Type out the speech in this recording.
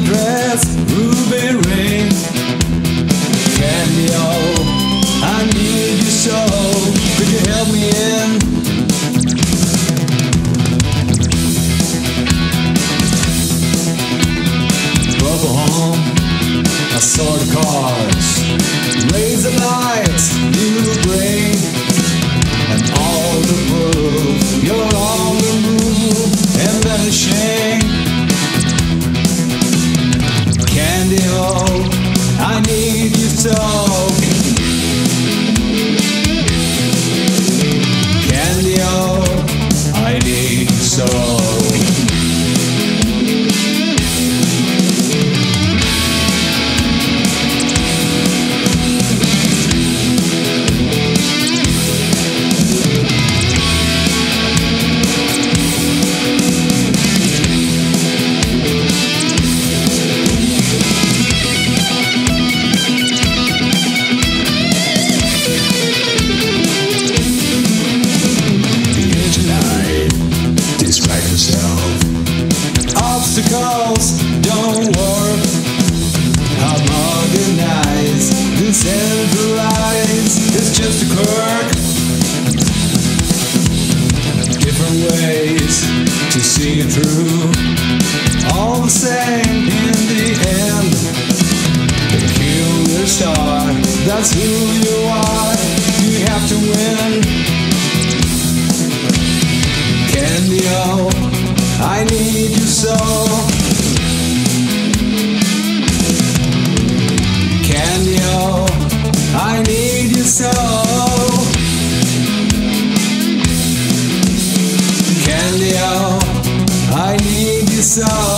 the dress, ruby rings. Candy-O, I need you so, could you help me in? Drove her home, I saw the cars, raise the lights, you bring, and all the proof, you're on the move, and then a shame. Candy-O, I need you so. Candy-O, I need you so. Obstacles don't work. I'm organized and centralized. It's just a quirk. Different ways to see it through. All the same in the end. Peculiar star, that's who you are. You have to win. Candy-O, I need you so. Candy-O, I need you so. Candy-O, I need you so.